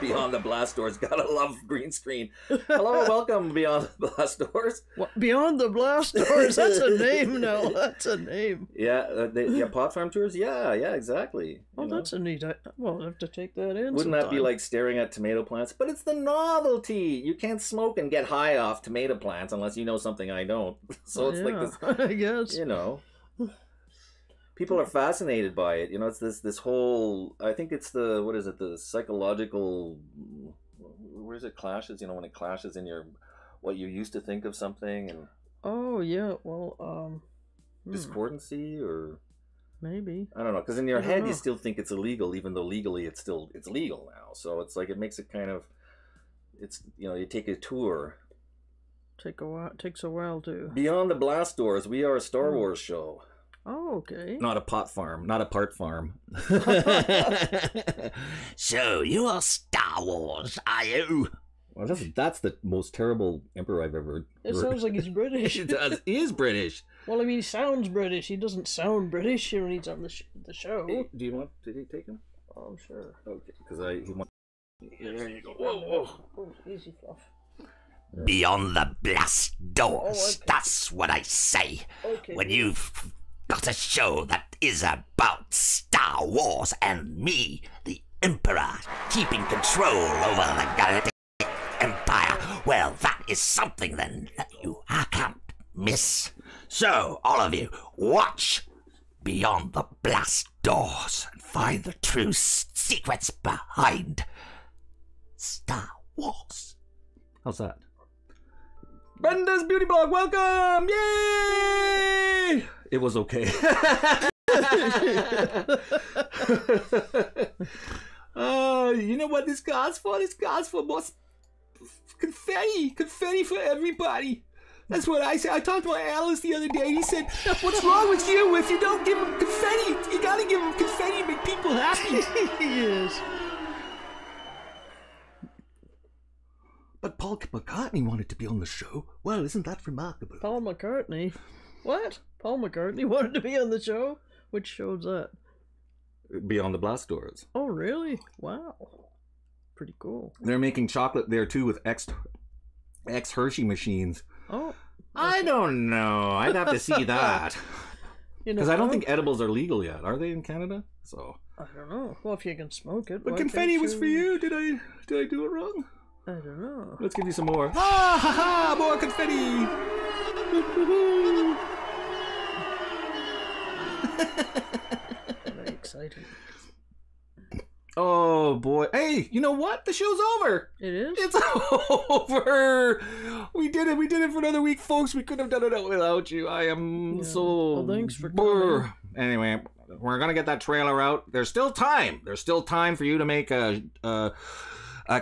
Beyond the Blast Doors. Gotta love green screen. Hello, welcome, Beyond the Blast Doors. What? Beyond the Blast Doors? That's a name now. That's a name. Yeah, pot farm tours? Yeah, exactly. Oh, that's a neat... Well, I'll have to take that in Wouldn't that be like staring at tomato plants? But it's the novelty. You can't smoke and get high off tomato plants unless you know something I don't. So it's like this... I guess. You know... People are fascinated by it. You know, it's this whole, I think it's the, what is it, the psychological, where is it, clashes, you know, when it clashes in your, what you used to think of something. And oh, yeah, well. Discordancy or. Maybe. I don't know, because in your head you still think it's illegal, even though legally it's legal now. So it's like, it makes it kind of, it's, you know, you take a tour. Takes a while to. Beyond the Blast Doors, we are a Star Wars show. Oh, okay. Not a pot farm. Not a part farm. So, you are Star Wars, are you? Well, that's the most terrible emperor I've ever heard. It sounds like he's British. He is British. Well, I mean, he sounds British. He doesn't sound British when he's on the show. Hey, do you want to take him? Oh, I'm sure. Okay, because he wants... There you go. Whoa. Oh, easy fluff. Beyond the Blast Doors. Oh, okay. That's what I say. Okay. When you've... got a show that is about Star Wars and me, the Emperor, keeping control over the Galactic Empire. Well, that is something then that I can't miss. So, all of you, watch Beyond the Blast Doors and find the true secrets behind Star Wars. How's that? Brenda's Beauty Blog, welcome! Yay! It was okay. You know what this calls for? This calls for more confetti. Confetti for everybody. That's what I say. I talked to my analyst the other day and he said, what's wrong with you if you don't give them confetti? You gotta give them confetti to make people happy. Yes. But Paul McCartney wanted to be on the show. Well, isn't that remarkable? Paul McCartney? What? Paul McCartney wanted to be on the show? Which show's that? Beyond the Blast Doors. Oh, really? Wow. Pretty cool. They're making chocolate there, too, with Hershey machines. Oh. Okay. I don't know. I'd have to see that. Because I don't think edibles are legal yet. Are they in Canada? So I don't know. Well, if you can smoke it. But confetti was for you. Did I do it wrong? I don't know. Let's give you some more. Ah, ha, ha, more confetti! exciting. Oh boy. Hey, you know what? The show's over. It is? It's over. We did it. We did it for another week, folks. We couldn't have done it without you. I am so... Well, thanks for coming. Anyway, we're going to get that trailer out. There's still time. There's still time for you to make a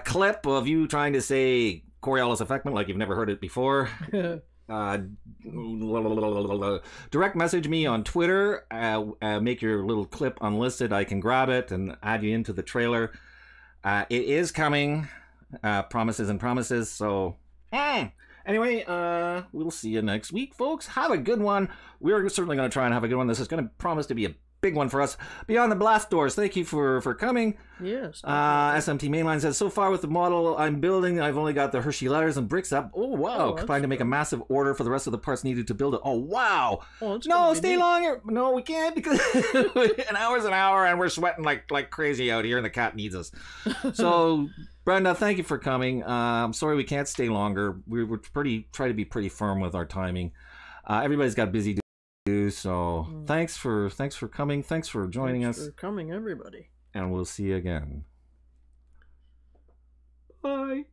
clip of you trying to say Coriolis effectment like you've never heard it before. Direct message me on Twitter, make your little clip unlisted, I can grab it and add you into the trailer. It is coming, promises and promises, so anyway, we'll see you next week, folks. Have a good one. We're certainly going to try and have a good one. This is going to promise to be a big one for us. Beyond the Blast Doors, thank you for coming. Yes. SMT Mainline says, so far with the model I'm building, I've only got the Hershey letters and bricks up. Oh, wow. Oh, trying to make a massive order for the rest of the parts needed to build it. Oh, wow. Oh, no, stay longer. No, we can't because an hour's an hour and we're sweating like crazy out here and the cat needs us. So, Brenda, thank you for coming. I'm sorry we can't stay longer. We were try to be pretty firm with our timing. Everybody's got busy so thanks for coming, thanks for joining us, everybody, and we'll see you again. Bye.